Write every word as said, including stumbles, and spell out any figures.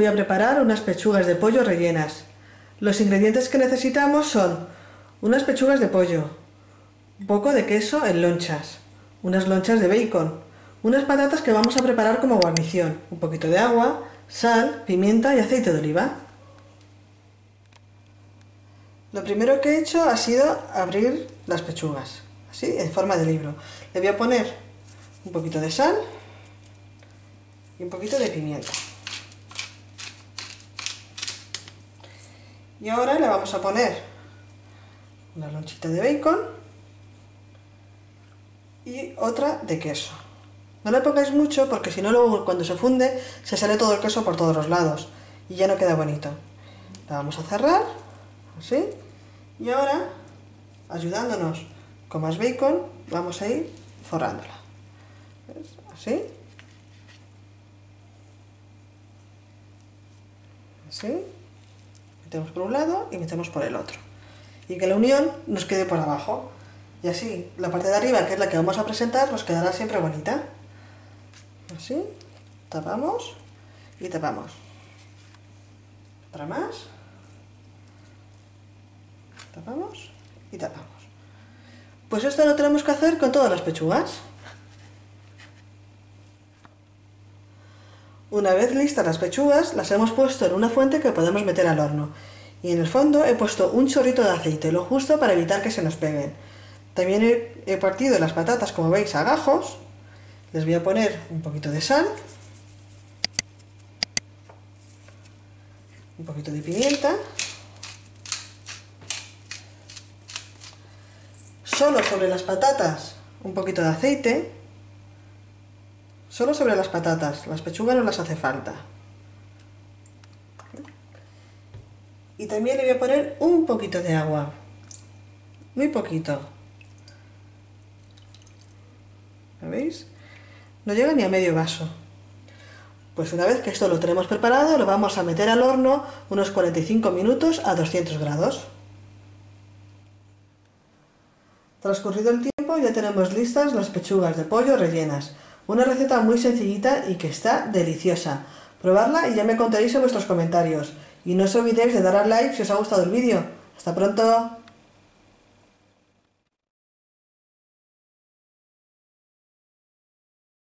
voy a preparar unas pechugas de pollo rellenas. Los ingredientes que necesitamos son unas pechugas de pollo, un poco de queso en lonchas, unas lonchas de bacon, unas patatas que vamos a preparar como guarnición, un poquito de agua, sal, pimienta y aceite de oliva. Lo primero que he hecho ha sido abrir las pechugas, así, en forma de libro. Le voy a poner un poquito de sal y un poquito de pimienta. Y ahora le vamos a poner una lonchita de bacon y otra de queso. No le pongáis mucho porque si no luego cuando se funde se sale todo el queso por todos los lados y ya no queda bonito. La vamos a cerrar, así, y ahora, ayudándonos con más bacon, vamos a ir forrándola. ¿Ves? Así. Así. Metemos por un lado y metemos por el otro, y que la unión nos quede por abajo, y así la parte de arriba, que es la que vamos a presentar, nos quedará siempre bonita. Así, tapamos y tapamos, para más, tapamos y tapamos. Pues esto lo tenemos que hacer con todas las pechugas. Una vez listas las pechugas, las hemos puesto en una fuente que podemos meter al horno. Y en el fondo he puesto un chorrito de aceite, lo justo para evitar que se nos peguen. También he, he partido las patatas, como veis, a gajos. Les voy a poner un poquito de sal, un poquito de pimienta. Solo sobre las patatas un poquito de aceite. Solo sobre las patatas, las pechugas no las hace falta. Y también le voy a poner un poquito de agua, muy poquito. ¿Lo veis? No llega ni a medio vaso. Pues una vez que esto lo tenemos preparado, lo vamos a meter al horno unos cuarenta y cinco minutos a doscientos grados. Transcurrido el tiempo, ya tenemos listas las pechugas de pollo rellenas. Una receta muy sencillita y que está deliciosa. Probadla y ya me contaréis en vuestros comentarios. Y no os olvidéis de dar al like si os ha gustado el vídeo. ¡Hasta pronto!